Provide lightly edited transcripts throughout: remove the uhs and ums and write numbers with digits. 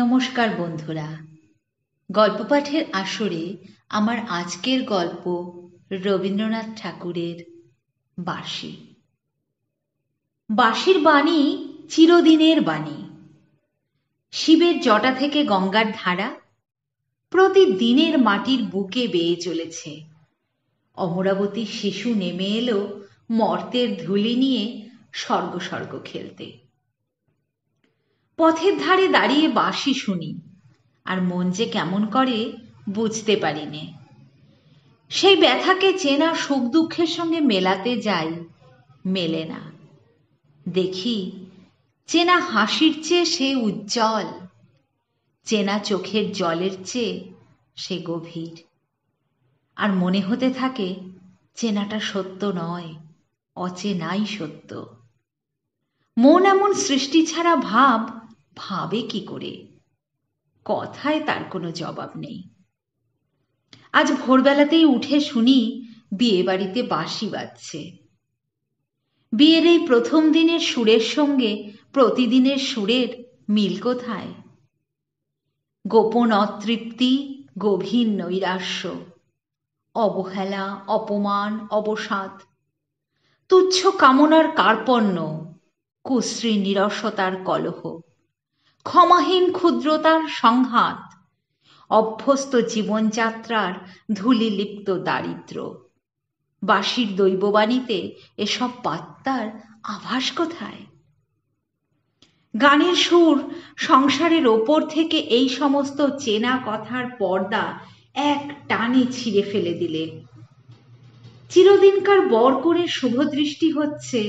নমস্কার বন্ধুরা, গল্প পাঠের আসরে আমার আজকের গল্প রবীন্দ্রনাথ ঠাকুরের বাঁশি। বাঁশির বাণী চিরদিনের বাণী। শিবের জটা থেকে গঙ্গার ধারা প্রতিদিনের মাটির বুকে বেয়ে চলেছে। অমরাবতীর শিশু নেমে এলো মর্তের ধুলি নিয়ে স্বর্গ স্বর্গ খেলতে। পথের ধারে দাঁড়িয়ে বাঁশি শুনি, আর মন যে কেমন করে বুঝতে পারি নে। সেই ব্যথাকে চেনা সুখ দুঃখের সঙ্গে মেলাতে যাই, মেলে না। দেখি চেনা হাসির চেয়ে সে উজ্জ্বল, চেনা চোখের জলের চেয়ে সে গভীর। আর মনে হতে থাকে চেনাটা সত্য নয়, অচেনাই সত্য। মন এমন সৃষ্টি ছাড়া ভাব ভাবে কি করে, কথায় তার কোনো জবাব নেই। আজ ভোরবেলাতেই উঠে শুনি বিয়ে বাড়িতে বাঁশি বাজছে। বিয়ের এই প্রথম দিনের সুরের সঙ্গে প্রতিদিনের সুরের মিল কোথায়? গোপন অতৃপ্তি, গভীর নৈরাশ্য, অবহেলা, অপমান, অবসাদ, তুচ্ছ কামনার কার্পণ্য, কুশ্রী নিরসতার কলহ, ক্ষমাহীন ক্ষুদ্রতার সংঘাত, অভ্যস্ত জীবনযাত্রার ধূলিলিপ্ত দারিদ্র। বাঁশির দৈববাণীতে এসব পাত্তার আভাস কোথায়? গানের সুর সংসারের ওপর থেকে এই সমস্ত চেনা কথার পর্দা এক টানে ছিঁড়ে ফেলে দিলে। চিরদিনকার বরকনের শুভদৃষ্টি হচ্ছে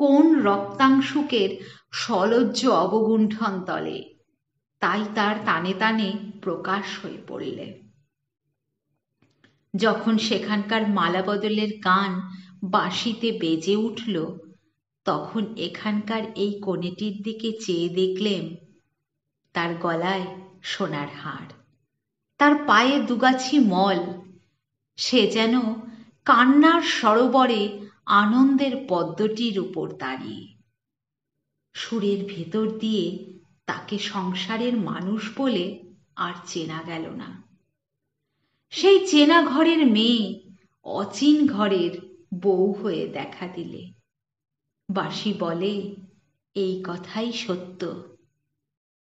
কোন রক্তাংশুকের সলজ্জ অবগুণ্ঠন তলে, তাই তার টানে টানে প্রকাশ হয়ে পড়লে। যখন সেখানকার মালা বদলের গান বাঁশিতে বেজে উঠল, তখন এখানকার এই কনেটির দিকে চেয়ে দেখলেম, তার গলায় সোনার হার, তার পায়ে দুগাছি মল। সে যেন কান্নার সরোবরে আনন্দের পদ্মটির উপর দাঁড়িয়ে। সুরের ভেতর দিয়ে তাকে সংসারের মানুষ বলে আর চেনা গেল না। সেই চেনা ঘরের মেয়ে অচিন ঘরের বউ হয়ে দেখা দিলে। বাঁশি বলে এই কথাই সত্য।